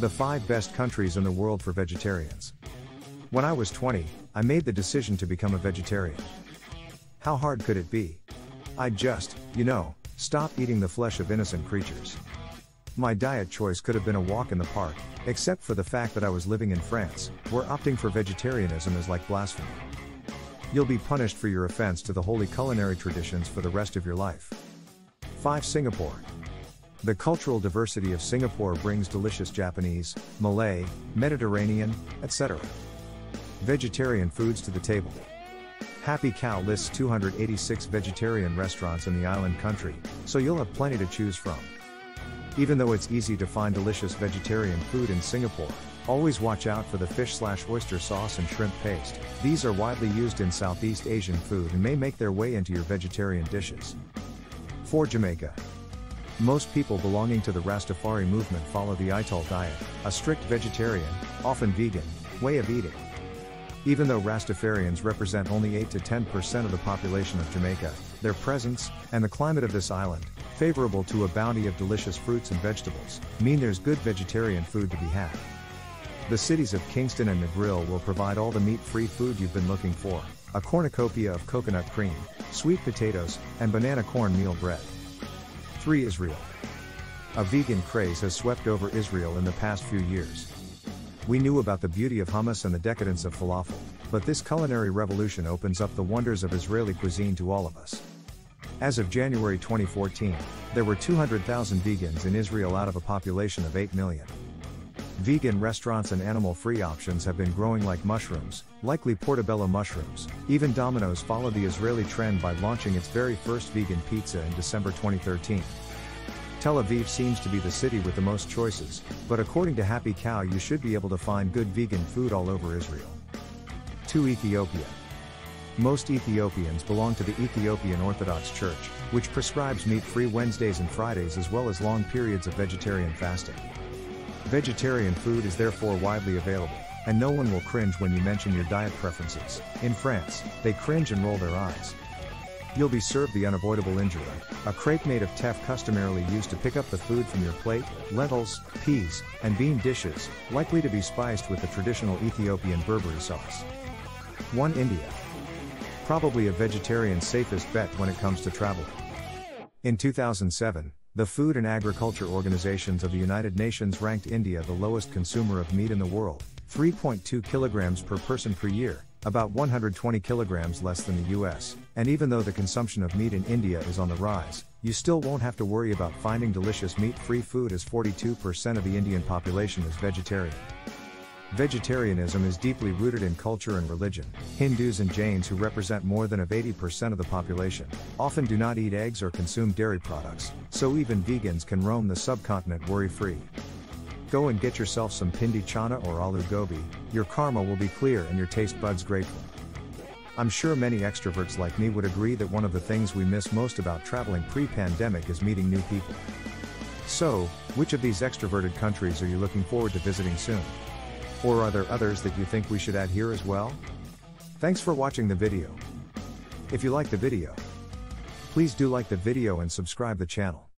The 5 best countries in the world for vegetarians. When I was 20, I made the decision to become a vegetarian. How hard could it be? I just, stop eating the flesh of innocent creatures. My diet choice could have been a walk in the park, except for the fact that I was living in France, where opting for vegetarianism is like blasphemy. You'll be punished for your offense to the holy culinary traditions for the rest of your life. 5. Singapore. The cultural diversity of Singapore brings delicious Japanese, Malay, Mediterranean, etc. vegetarian foods to the table. Happy Cow lists 286 vegetarian restaurants in the island country, so you'll have plenty to choose from. Even though it's easy to find delicious vegetarian food in Singapore, always watch out for the fish/oyster sauce and shrimp paste. These are widely used in Southeast Asian food and may make their way into your vegetarian dishes. 4. Jamaica. Most people belonging to the Rastafari movement follow the Ital diet, a strict vegetarian, often vegan, way of eating. Even though Rastafarians represent only 8 to 10% of the population of Jamaica, their presence, and the climate of this island, favorable to a bounty of delicious fruits and vegetables, mean there's good vegetarian food to be had. The cities of Kingston and Negril will provide all the meat-free food you've been looking for, a cornucopia of coconut cream, sweet potatoes, and banana cornmeal bread. 3. Israel. A vegan craze has swept over Israel in the past few years. We knew about the beauty of hummus and the decadence of falafel, but this culinary revolution opens up the wonders of Israeli cuisine to all of us. As of January 2014, there were 200,000 vegans in Israel out of a population of 8 million. Vegan restaurants and animal-free options have been growing like mushrooms, likely portobello mushrooms. Even Domino's followed the Israeli trend by launching its very first vegan pizza in December 2013. Tel Aviv seems to be the city with the most choices, but according to Happy Cow you should be able to find good vegan food all over Israel. 2. Ethiopia. Most Ethiopians belong to the Ethiopian Orthodox Church, which prescribes meat-free Wednesdays and Fridays as well as long periods of vegetarian fasting. Vegetarian food is therefore widely available, and no one will cringe when you mention your diet preferences. In France, they cringe and roll their eyes. You'll be served the unavoidable injera, a crepe made of teff customarily used to pick up the food from your plate, lentils, peas, and bean dishes, likely to be spiced with the traditional Ethiopian berbere sauce. 1. India. Probably a vegetarian's safest bet when it comes to traveling. In 2007, the Food and Agriculture Organization of the United Nations ranked India the lowest consumer of meat in the world, 3.2 kilograms per person per year, about 120 kilograms less than the US, and even though the consumption of meat in India is on the rise, you still won't have to worry about finding delicious meat-free food as 42% of the Indian population is vegetarian. Vegetarianism is deeply rooted in culture and religion. Hindus and Jains, who represent more than 80% of the population, often do not eat eggs or consume dairy products, so even vegans can roam the subcontinent worry-free. Go and get yourself some pindi chana or alu gobi, your karma will be clear and your taste buds grateful. I'm sure many extroverts like me would agree that one of the things we miss most about traveling pre-pandemic is meeting new people. So, which of these extroverted countries are you looking forward to visiting soon? Or are there others that you think we should add here as well? Thanks for watching the video. If you like the video, please do like the video and subscribe the channel.